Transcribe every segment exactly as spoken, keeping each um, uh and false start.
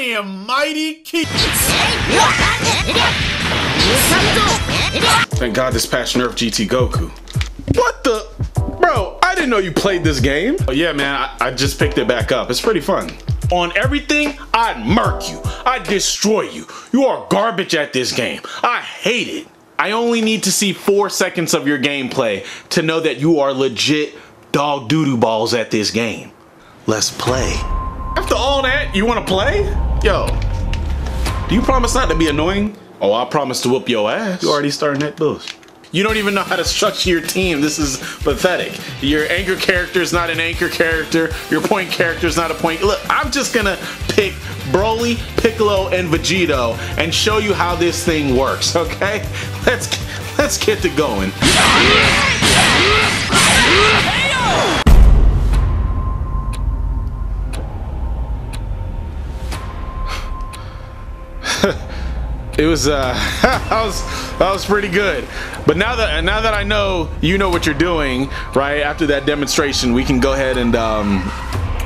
I am mighty Keef. Thank God this patch nerfed G T Goku. What the? Bro, I didn't know you played this game. Oh yeah, man, I, I just picked it back up. It's pretty fun. On everything, I'd murk you. I'd destroy you. You are garbage at this game. I hate it. I only need to see four seconds of your gameplay to know that you are legit dog doo-doo balls at this game. Let's play. After all that, you wanna play? Yo, do you promise not to be annoying? Oh, I promise to whoop your ass. You already starting that bullshit. You don't even know how to structure your team. This is pathetic. Your anchor character is not an anchor character. Your point character is not a point. Look, I'm just gonna pick Broly, Piccolo, and Vegito and show you how this thing works, okay? Let's, let's get to going. It was, uh, that was, that was pretty good. But now that, now that I know you know what you're doing, right, after that demonstration, we can go ahead and, um,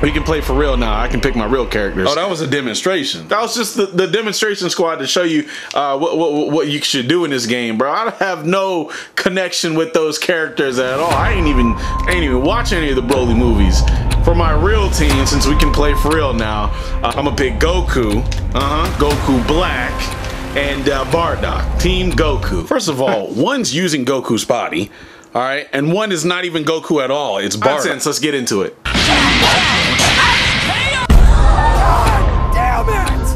we can play for real now. I can pick my real characters. Oh, that was a demonstration. That was just the, the demonstration squad to show you uh, what, what, what you should do in this game, bro. I have no connection with those characters at all. I ain't even, I ain't even watch any of the Broly movies. For my real team, since we can play for real now, uh, I'm gonna pick Goku, uh-huh, Goku Black, and uh, Bardock, Team Goku. First of all, one's using Goku's body, all right? And one is not even Goku at all, it's Bardock. Let's get into it. Damn it!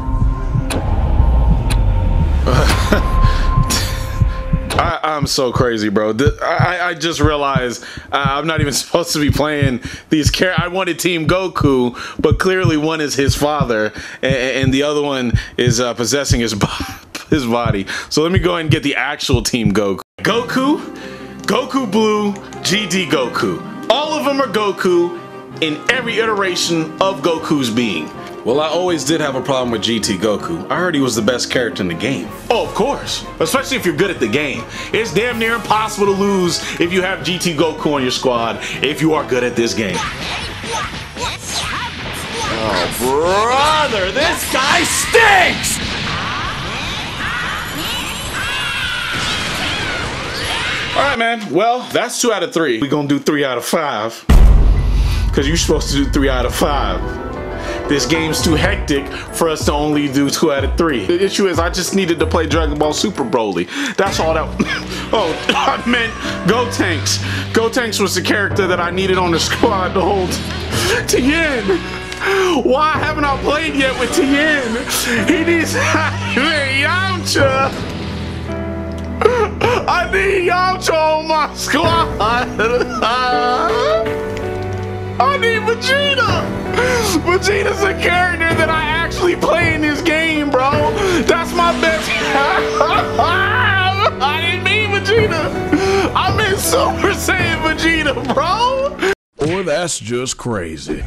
I, I'm so crazy, bro. I, I just realized uh, I'm not even supposed to be playing these characters. I wanted Team Goku, but clearly one is his father, and, and the other one is uh, possessing his body. His body. So let me go ahead and get the actual Team Goku. Goku, Goku Blue, G T Goku. All of them are Goku in every iteration of Goku's being. Well, I always did have a problem with G T Goku. I heard he was the best character in the game. Oh, of course. Especially if you're good at the game. It's damn near impossible to lose if you have G T Goku on your squad if you are good at this game. Oh, brother, this guy stinks! All right, man. Well, that's two out of three. We're gonna do three out of five. Cause you're supposed to do three out of five. This game's too hectic for us to only do two out of three. The issue is I just needed to play Dragon Ball Super Broly. That's all that, oh, I meant Gotenks. Gotenks was the character that I needed on the squad to hold. Tien, why haven't I played yet with Tien? He needs Yamcha. I need Yamcha on my squad. I need Vegeta. Vegeta's a character that I actually play in this game, bro. That's my best. I didn't mean Vegeta. I meant Super Saiyan Vegeta, bro. Or that's just crazy.